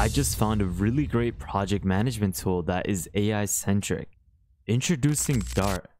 I just found a really great project management tool that is AI-centric. Introducing Dart,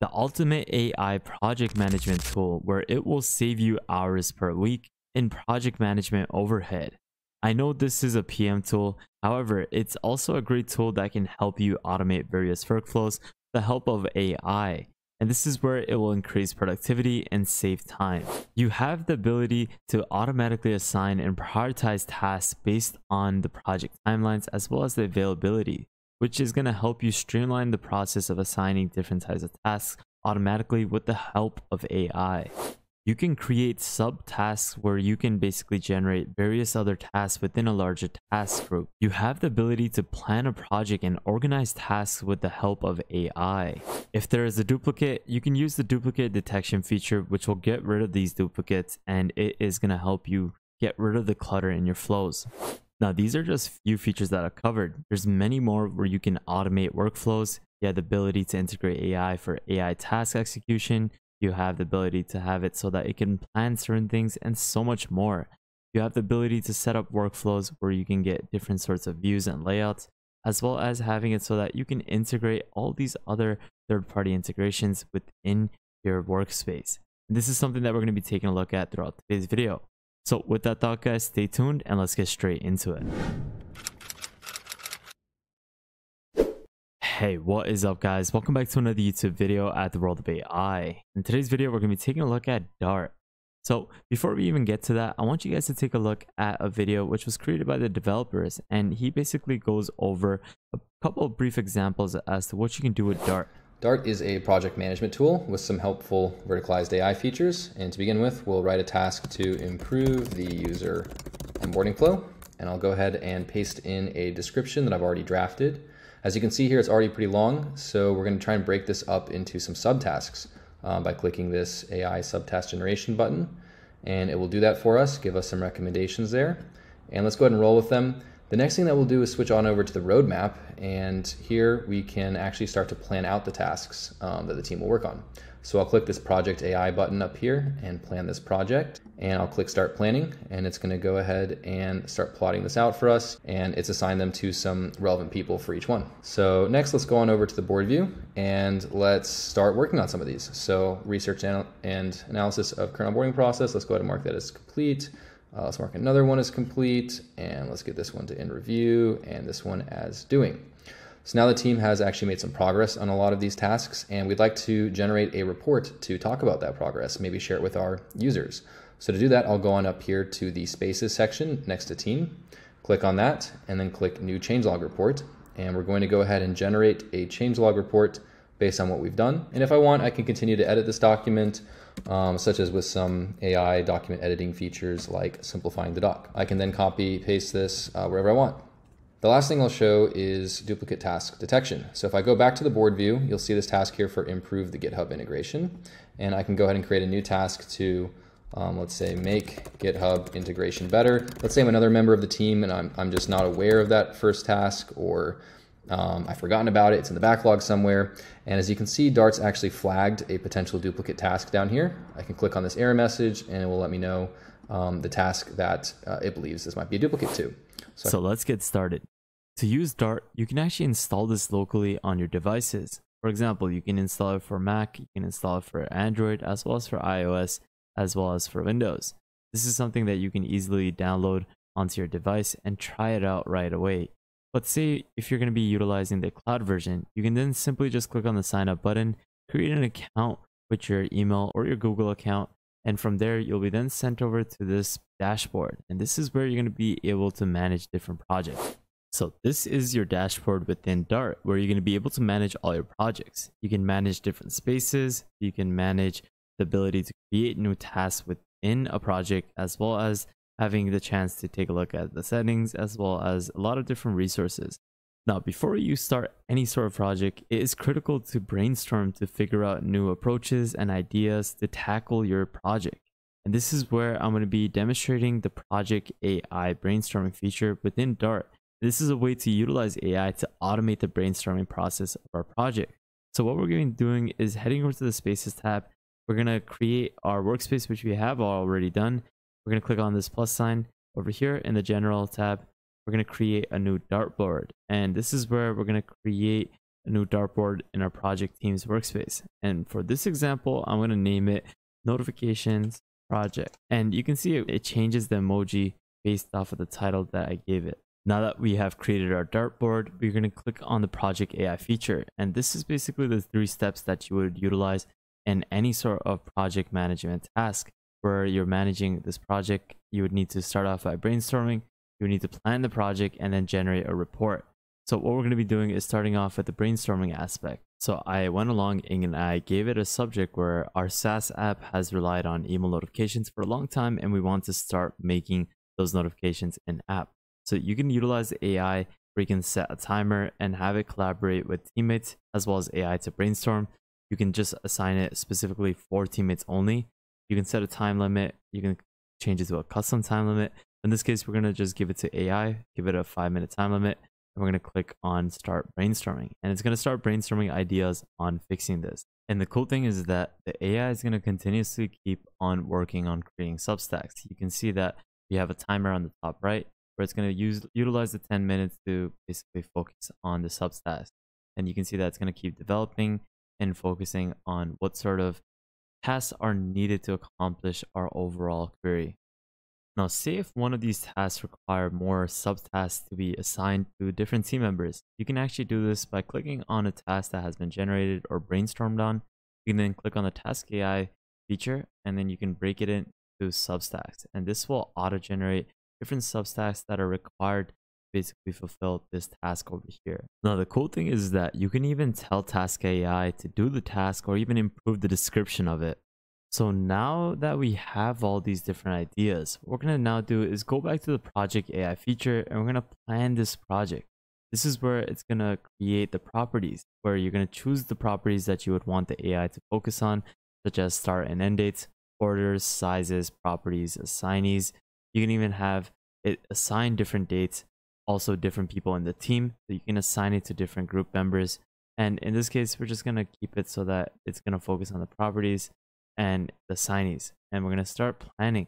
the ultimate AI project management tool where it will save you hours per week in project management overhead. I know this is a PM tool, however, it's also a great tool that can help you automate various workflows with the help of AI. And this is where it will increase productivity and save time. You have the ability to automatically assign and prioritize tasks based on the project timelines as well as the availability, which is going to help you streamline the process of assigning different types of tasks automatically with the help of AI. You can create subtasks where you can basically generate various other tasks within a larger task group. You have the ability to plan a project and organize tasks with the help of AI. If there is a duplicate, you can use the duplicate detection feature, which will get rid of these duplicates, and it is going to help you get rid of the clutter in your flows. Now, these are just few features that are covered. There's many more where you can automate workflows. You have the ability to integrate AI for AI task execution. You have the ability to have it so that it can plan certain things and so much more. You have the ability to set up workflows where you can get different sorts of views and layouts, as well as having it so that you can integrate all these other third-party integrations within your workspace. And this is something that we're going to be taking a look at throughout today's video. So with that thought, guys, stay tuned and let's get straight into it. Hey, what is up, guys? Welcome back to another YouTube video at the World of AI. In today's video, we're going to be taking a look at Dart. So before we even get to that, I want you guys to take a look at a video which was created by the developers, and he basically goes over a couple of brief examples as to what you can do with Dart. Dart is a project management tool with some helpful verticalized AI features. And to begin with, we'll write a task to improve the user onboarding flow. And I'll go ahead and paste in a description that I've already drafted. As you can see here, it's already pretty long, so we're going to try and break this up into some subtasks by clicking this AI subtask generation button, and it will do that for us, give us some recommendations there, and let's go ahead and roll with them. The next thing that we'll do is switch on over to the roadmap, and here we can actually start to plan out the tasks that the team will work on. So I'll click this Project AI button up here and plan this project, and I'll click Start Planning, and it's going to go ahead and start plotting this out for us, and it's assigned them to some relevant people for each one. So next, let's go on over to the board view, and let's start working on some of these. So research and analysis of current onboarding process, let's go ahead and mark that as complete. Let's mark another one as complete, and let's get this one to in review, and this one as doing. So now the team has actually made some progress on a lot of these tasks, and we'd like to generate a report to talk about that progress, maybe share it with our users. So to do that, I'll go on up here to the Spaces section next to Team, click on that, and then click New Changelog Report. And we're going to go ahead and generate a changelog report based on what we've done. And if I want, I can continue to edit this document, such as with some AI document editing features like simplifying the doc. I can then copy, paste this wherever I want. The last thing I'll show is duplicate task detection. So if I go back to the board view, you'll see this task here for improve the GitHub integration. And I can go ahead and create a new task to, let's say, make GitHub integration better. Let's say I'm another member of the team and I'm just not aware of that first task, or I've forgotten about it, it's in the backlog somewhere. And as you can see, Dart's actually flagged a potential duplicate task down here. I can click on this error message and it will let me know the task that it believes this might be a duplicate to. So let's get started. To use Dart, you can actually install this locally on your devices. For example, you can install it for Mac, you can install it for Android, as well as for iOS, as well as for Windows. This is something that you can easily download onto your device and try it out right away. But say if you're going to be utilizing the cloud version, you can then simply just click on the sign up button, create an account with your email or your Google account, and from there you'll be then sent over to this dashboard. And this is where you're going to be able to manage different projects. So this is your dashboard within Dart, where you're going to be able to manage all your projects. You can manage different spaces. You can manage the ability to create new tasks within a project, as well as having the chance to take a look at the settings, as well as a lot of different resources. Now, before you start any sort of project, it is critical to brainstorm to figure out new approaches and ideas to tackle your project. And this is where I'm going to be demonstrating the Project AI brainstorming feature within Dart. This is a way to utilize AI to automate the brainstorming process of our project. So what we're going to be doing is heading over to the Spaces tab. We're going to create our workspace, which we have already done. We're going to click on this plus sign over here in the General tab. we're going to create a new dartboard. And this is where we're going to create a new dartboard in our project team's workspace. And for this example, I'm going to name it notifications project. And you can see it changes the emoji based off of the title that I gave it. Now that we have created our dartboard, we're going to click on the Project AI feature. And this is basically the 3 steps that you would utilize in any sort of project management task where you're managing this project. You would need to start off by brainstorming. You would need to plan the project and then generate a report. So what we're going to be doing is starting off with the brainstorming aspect. So I went along and I gave it a subject where our SaaS app has relied on email notifications for a long time, and we want to start making those notifications in app. So you can utilize the AI where you can set a timer and have it collaborate with teammates as well as AI to brainstorm. You can just assign it specifically for teammates only. You can set a time limit. You can change it to a custom time limit. In this case, we're going to just give it to AI, give it a 5-minute time limit. And we're going to click on start brainstorming, and it's going to start brainstorming ideas on fixing this. And the cool thing is that the AI is going to continuously keep on working on creating substacks. You can see that we have a timer on the top right, where it's going to utilize the 10 minutes to basically focus on the subtask. And you can see that it's going to keep developing and focusing on what sort of tasks are needed to accomplish our overall query. Now, say if one of these tasks require more subtasks to be assigned to different team members, you can actually do this by clicking on a task that has been generated or brainstormed on. You can then click on the Task AI feature, and then you can break it into subtasks. And this will auto-generate different subtasks that are required to basically fulfill this task over here. Now, the cool thing is that you can even tell Task AI to do the task or even improve the description of it. So now that we have all these different ideas, what we're going to now do is go back to the Project AI feature, and we're going to plan this project. This is where it's going to create the properties, where you're going to choose the properties that you would want the AI to focus on, such as start and end dates, orders, sizes, properties, assignees. You can even have it assign different dates, also different people in the team. So you can assign it to different group members. And in this case, we're just going to keep it so that it's going to focus on the properties and the assignees. And we're going to start planning.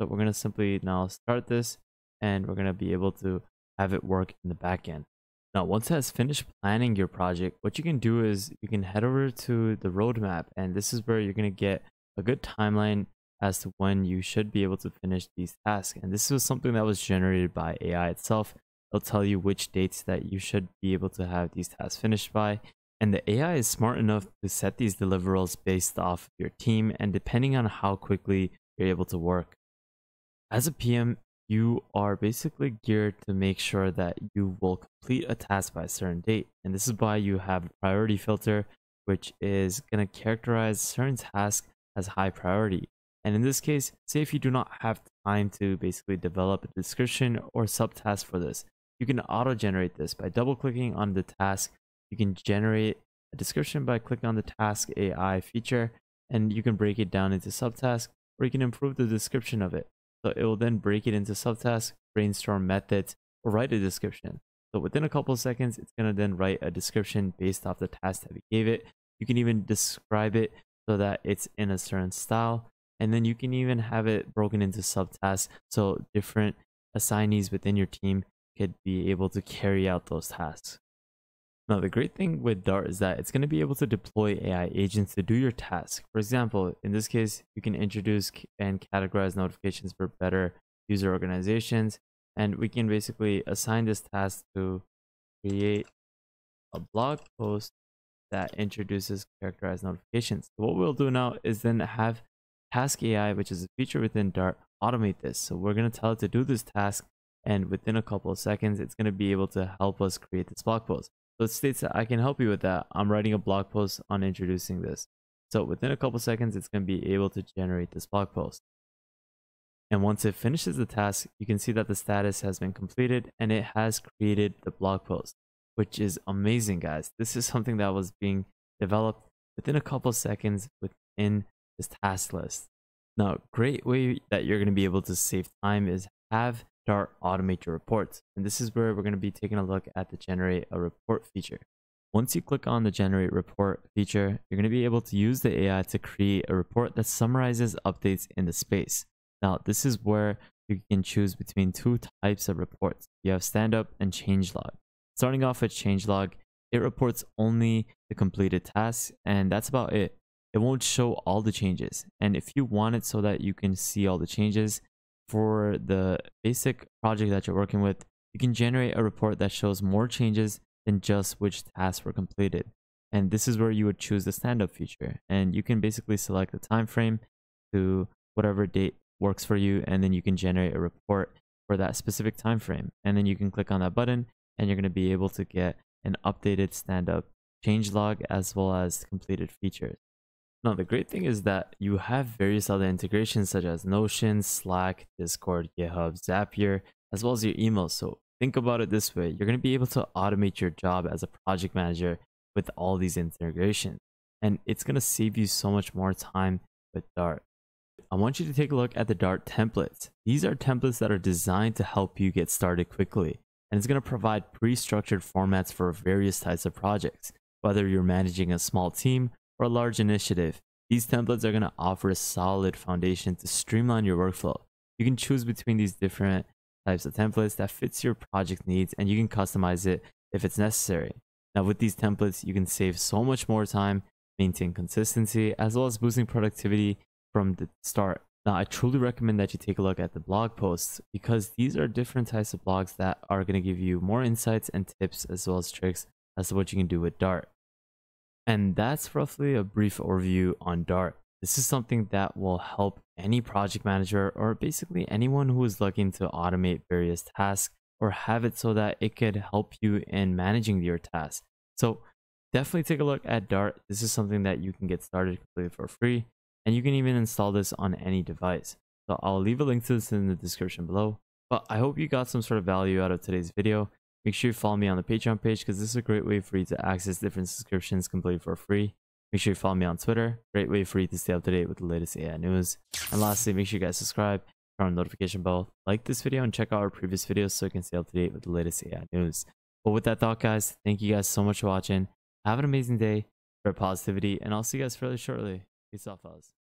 So we're going to simply now start this, and we're going to be able to have it work in the back end. Now, once it has finished planning your project, what you can do is you can head over to the roadmap. And this is where you're going to get a good timeline as to when you should be able to finish these tasks. And this was something that was generated by AI itself. It'll tell you which dates that you should be able to have these tasks finished by. And the AI is smart enough to set these deliverables based off of your team and depending on how quickly you're able to work. As a PM, you are basically geared to make sure that you will complete a task by a certain date. And this is why you have a priority filter, which is going to characterize certain tasks as high priority. And in this case, say if you do not have time to basically develop a description or subtask for this, you can auto-generate this by double-clicking on the task. You can generate a description by clicking on the Task AI feature, and you can break it down into subtasks, or you can improve the description of it. So it will then break it into subtasks, brainstorm methods, or write a description. So within a couple of seconds, it's going to then write a description based off the task that we gave it. You can even describe it so that it's in a certain style. And then you can even have it broken into subtasks, so different assignees within your team could be able to carry out those tasks. Now, the great thing with Dart is that it's going to be able to deploy AI agents to do your task. For example, in this case, you can introduce and categorize notifications for better user organizations. And we can basically assign this task to create a blog post that introduces characterized notifications. So what we'll do now is then have Task AI, which is a feature within Dart, automate this. So we're going to tell it to do this task, and within a couple of seconds, it's going to be able to help us create this blog post. So it states that I can help you with that. I'm writing a blog post on introducing this. So within a couple of seconds, it's going to be able to generate this blog post. And once it finishes the task, you can see that the status has been completed, and it has created the blog post, which is amazing, guys. This is something that was being developed within a couple of seconds within this task list. Now, great way that you're going to be able to save time is have Dart automate your reports. And this is where we're going to be taking a look at the generate a report feature. Once you click on the generate report feature, you're going to be able to use the AI to create a report that summarizes updates in the space. Now, this is where you can choose between two types of reports. You have standup and changelog. Starting off with changelog, it reports only the completed tasks, and that's about it. It won't show all the changes. And if you want it so that you can see all the changes for the basic project that you're working with, you can generate a report that shows more changes than just which tasks were completed. And this is where you would choose the stand-up feature. And you can basically select the time frame to whatever date works for you, and then you can generate a report for that specific time frame. And then you can click on that button, and you're going to be able to get an updated stand-up changelog as well as completed features. Now, the great thing is that you have various other integrations such as Notion, Slack, Discord, GitHub, Zapier, as well as your email. So think about it this way. You're going to be able to automate your job as a project manager with all these integrations, and it's going to save you so much more time with Dart. I want you to take a look at the Dart templates. These are templates that are designed to help you get started quickly, and it's going to provide pre-structured formats for various types of projects. Whether you're managing a small team or a large initiative, these templates are going to offer a solid foundation to streamline your workflow. You can choose between these different types of templates that fits your project needs, and you can customize it if it's necessary. Now, with these templates, you can save so much more time, maintain consistency, as well as boosting productivity from the start. Now, I truly recommend that you take a look at the blog posts, because these are different types of blogs that are going to give you more insights and tips as well as tricks as to what you can do with Dart. And that's roughly a brief overview on Dart. This is something that will help any project manager or basically anyone who is looking to automate various tasks or have it so that it could help you in managing your tasks. So definitely take a look at Dart. This is something that you can get started completely for free, and you can even install this on any device. So I'll leave a link to this in the description below. But I hope you got some sort of value out of today's video. Make sure you follow me on the Patreon page, because this is a great way for you to access different subscriptions completely for free. Make sure you follow me on Twitter, great way for you to stay up to date with the latest AI news. And lastly, make sure you guys subscribe, turn on the notification bell, like this video, and check out our previous videos so you can stay up to date with the latest AI news. But with that thought, guys, thank you guys so much for watching. Have an amazing day, spread positivity, and I'll see you guys fairly shortly. Peace out, fellas.